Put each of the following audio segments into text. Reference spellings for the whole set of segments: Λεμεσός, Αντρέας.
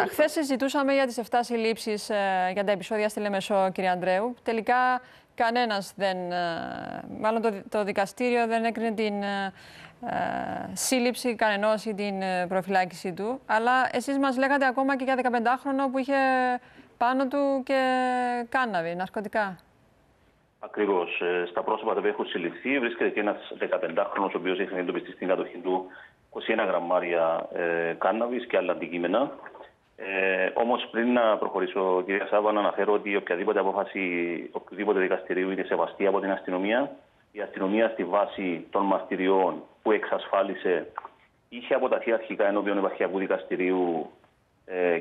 Χθες συζητούσαμε για τις 7 συλλήψεις για τα επεισόδια στη Λεμεσό, κύριε Αντρέου. Τελικά κανένας δεν, μάλλον το δικαστήριο δεν έκρινε την σύλληψη κανενός ή την προφυλάκιση του. Αλλά εσείς μας λέγατε ακόμα και για 15χρονο που είχε πάνω του και κάναβη, ναρκωτικά. Ακριβώς. Στα πρόσωπα που έχουν συλληφθεί βρίσκεται και ένας 15χρονος ο οποίος έχει εντοπιστεί στην κατοχή του 21 γραμμάρια κάναβης και άλλα αντικείμενα. Όμως πριν να προχωρήσω, κυρία Σάββα, να αναφέρω ότι οποιαδήποτε απόφαση οποιοδήποτε δικαστηρίου είναι σεβαστή από την αστυνομία. Η αστυνομία στη βάση των μαρτυριών που εξασφάλισε είχε αποταθεί αρχικά ενώπιον επαρχιακού δικαστηρίου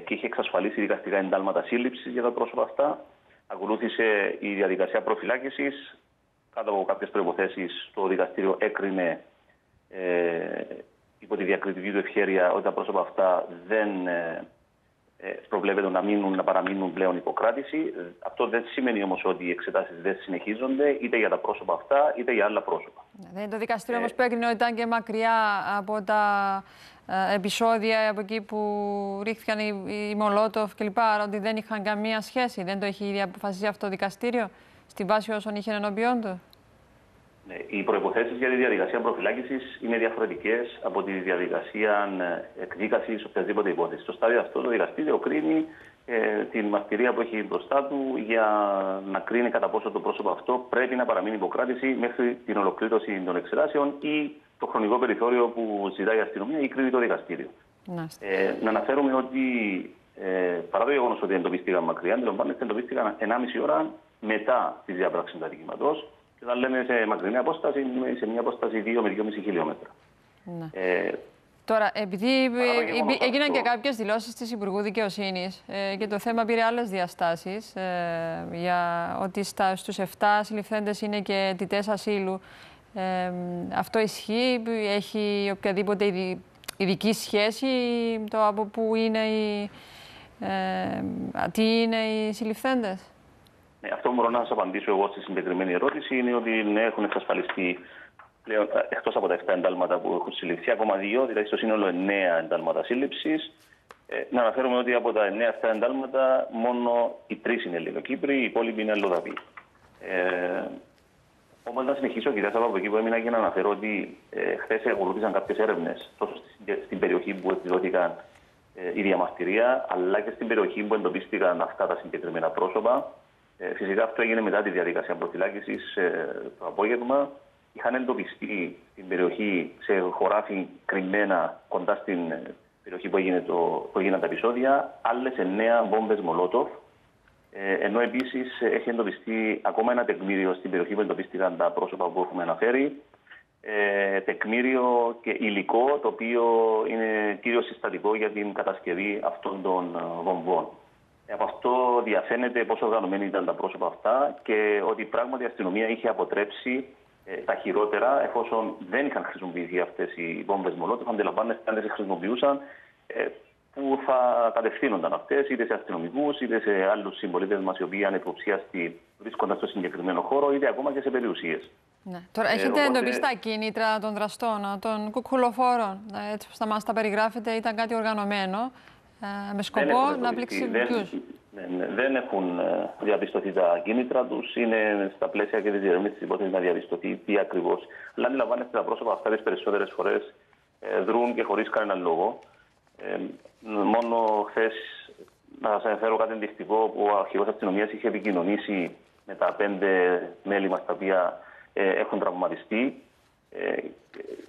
και είχε εξασφαλίσει δικαστικά εντάλματα σύλληψης για τα πρόσωπα αυτά. Ακολούθησε η διαδικασία προφυλάκησης. Κάτω από κάποιες προϋποθέσεις το δικαστήριο έκρινε υπό τη διακριτική του ευχέρεια ότι τα πρόσωπα αυτά δεν προβλέπεται να παραμείνουν πλέον υποκράτηση. Αυτό δεν σημαίνει όμως ότι οι εξετάσεις δεν συνεχίζονται είτε για τα πρόσωπα αυτά είτε για άλλα πρόσωπα. Δεν είναι το δικαστήριο όμως που έκρινε ότι ήταν και μακριά από τα επεισόδια, από εκεί που ρίχθηκαν οι Μολότοφ κλπ. Άρα ότι δεν είχαν καμία σχέση. Δεν το έχει ήδη αποφασίσει αυτό το δικαστήριο στη βάση όσων είχε ενώπιον του. Οι προϋποθέσεις για τη διαδικασία προφυλάκησης είναι διαφορετικές από τη διαδικασία εκδίκασης οποιασδήποτε υπόθεση. Στο στάδιο αυτό το δικαστήριο κρίνει την μαρτυρία που έχει μπροστά του για να κρίνει κατά πόσο το πρόσωπο αυτό πρέπει να παραμείνει υποκράτηση μέχρι την ολοκλήρωση των εξετάσεων ή το χρονικό περιθώριο που ζητάει η αστυνομία ή κρίνει το δικαστήριο. Να αναφέρουμε ότι παρά το γεγονός ότι εντοπίστηκαν μακριά, εντοπίστηκαν 1,5 ώρα μετά τη διάπραξη του αδικήματος. Όταν λέμε σε μακρινή απόσταση, είναι σε μια απόσταση 2 με 2,5 χιλιόμετρα. Τώρα, επειδή έγιναν και κάποιες δηλώσεις της Υπουργού Δικαιοσύνης και το θέμα πήρε άλλες διαστάσεις, για ότι στους 7 συλληφθέντες είναι και αιτητές ασύλου, αυτό ισχύει, έχει οποιαδήποτε ειδική σχέση το από πού είναι τι είναι οι συλληφθέντες? Αυτό μπορώ να σας απαντήσω εγώ στη συγκεκριμένη ερώτηση είναι ότι ναι, έχουν εξασφαλιστεί πλέον εκτός από τα 7 εντάλματα που έχουν συλληφθεί, ακόμα 2, δηλαδή στο σύνολο 9 εντάλματα σύλληψης. Να αναφέρουμε ότι από τα 9 αυτά εντάλματα μόνο οι 3 είναι Ελληνοκύπροι, οι υπόλοιποι είναι Αλλοδαποί. Όμως να συνεχίσω, κυρία Σάβα, από εκεί που έμεινα και να αναφέρω ότι χθες ακολούθησαν κάποιες έρευνες τόσο στην περιοχή που εκδηλώθηκαν η διαμαρτυρία, αλλά και στην περιοχή που εντοπίστηκαν αυτά τα συγκεκριμένα πρόσωπα. Φυσικά αυτό έγινε μετά τη διαδικασία προφυλάκησης το απόγευμα. Είχαν εντοπιστεί στην περιοχή σε χωράφι κρυμμένα κοντά στην περιοχή που έγιναν τα επεισόδια άλλες 9 βόμβες Μολότοφ. Ενώ επίσης έχει εντοπιστεί ακόμα ένα τεκμήριο στην περιοχή που εντοπίστηκαν τα πρόσωπα που έχουμε αναφέρει. Τεκμήριο και υλικό το οποίο είναι κύριο συστατικό για την κατασκευή αυτών των βομβών. Από αυτό διαφαίνεται πόσο οργανωμένοι ήταν τα πρόσωπα αυτά και ότι πράγματι η αστυνομία είχε αποτρέψει τα χειρότερα εφόσον δεν είχαν χρησιμοποιηθεί αυτές οι βόμβες Μολότοφ. Αντιλαμβάνεστε αν δεν χρησιμοποιούσαν, που θα κατευθύνονταν αυτές είτε σε αστυνομικούς είτε σε άλλους συμπολίτες μας οι οποίοι ανεποψίαστοι βρίσκονταν στο συγκεκριμένο χώρο είτε ακόμα και σε περιουσίες. Ναι. Τώρα, έχετε εντοπίσει τα κίνητρα των δραστών, των κουκουλοφόρων, έτσι όπως μας τα περιγράφετε, ήταν κάτι οργανωμένο. Με σκοπό να πλήξει ποιους. Δεν έχουν διαπιστωθεί τα κίνητρα τους. Είναι στα πλαίσια και της διερεύνησης της υπόθεσης να διαπιστωθεί τι ακριβώς. Αλλά αντιλαμβάνεστε τα πρόσωπα αυτά τις περισσότερες φορές δρούν και χωρίς κανένα λόγο. Μόνο χθες να σας αναφέρω κάτι ενδεικτικό που ο αρχηγός αστυνομίας είχε επικοινωνήσει με τα 5 μέλη μας τα οποία έχουν τραυματιστεί.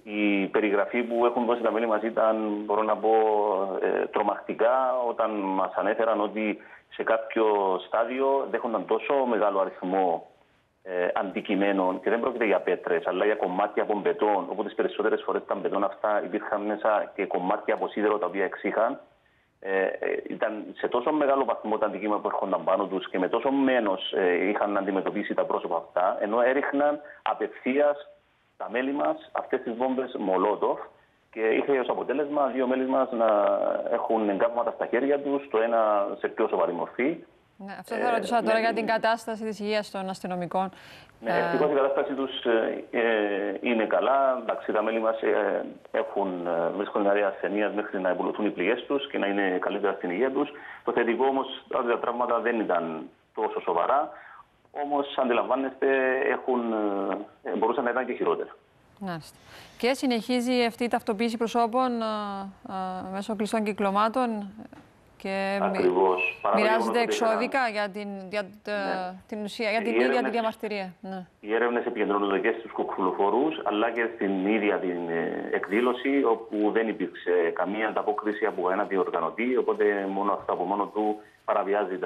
Η περιγραφή που έχουν δώσει τα μέλη μας ήταν, μπορώ να πω, τρομακτικά όταν μας ανέφεραν ότι σε κάποιο στάδιο δέχονταν τόσο μεγάλο αριθμό αντικειμένων και δεν πρόκειται για πέτρες αλλά για κομμάτια από μπετόν, όπου τις περισσότερες φορές τα μπετόν αυτά υπήρχαν μέσα και κομμάτια από σίδερο τα οποία εξήχαν. Ήταν σε τόσο μεγάλο βαθμό τα αντικείμενα που έρχονταν πάνω τους και με τόσο μένος είχαν αντιμετωπίσει τα πρόσωπα αυτά, ενώ έριχναν απευθείας τα μέλη μας αυτές τις βόμβες Μολότοφ και είχε ως αποτέλεσμα 2 μέλη μας να έχουν εγκάβματα στα χέρια τους, το ένα σε πιο σοβαρή μορφή Ναι, αυτό θα ρωτούσα τώρα για την κατάσταση της υγείας των αστυνομικών. Ναι, ευτυχώς η κατάσταση τους είναι καλά. Εντάξει, τα μέλη μας βρίσκονται αρέα ασθενείας μέχρι να επολουθούν οι πληγές τους και να είναι καλύτερα στην υγεία τους. Το θετικό όμως, τα τραύματα δεν ήταν τόσο σοβαρά. Όμως, αντιλαμβάνεστε, μπορούσαν να ήταν και χειρότερα. Μάλιστα. Και συνεχίζει αυτή η ταυτοποίηση προσώπων μέσω κλειστών κυκλωμάτων. Και μοιράζεται εξώδικα για την ουσία, για την ίδια τη διαμαρτυρία. Ναι. Οι έρευνες επικεντρώνονται και στους κουκουλοφορούς, αλλά και στην ίδια την εκδήλωση, όπου δεν υπήρξε καμία ανταπόκριση από ένα διοργανωτή. Οπότε, μόνο αυτό από μόνο του παραβιάζει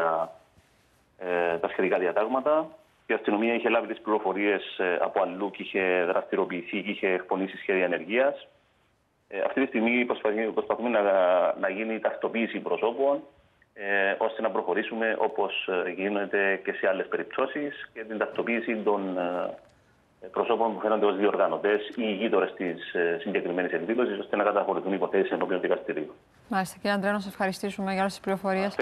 τα σχετικά διατάγματα. Η αστυνομία είχε λάβει τις πληροφορίες από αλλού και είχε δραστηριοποιηθεί και είχε εκπονήσει σχέδια ενεργείας. Αυτή τη στιγμή προσπαθούμε να γίνει ταυτοποίηση προσώπων, ώστε να προχωρήσουμε όπως γίνεται και σε άλλες περιπτώσεις και την ταυτοποίηση των προσώπων που φαίνονται ως διοργανωτές ή γείτονες της συγκεκριμένης εκδήλωσης, ώστε να καταχωρηθούν υποθέσεις ενώπιον δικαστηρίου. Μάλιστα. Κύριε Αντρέα, να σας ευχαριστήσουμε για όλες τις πληροφορίες.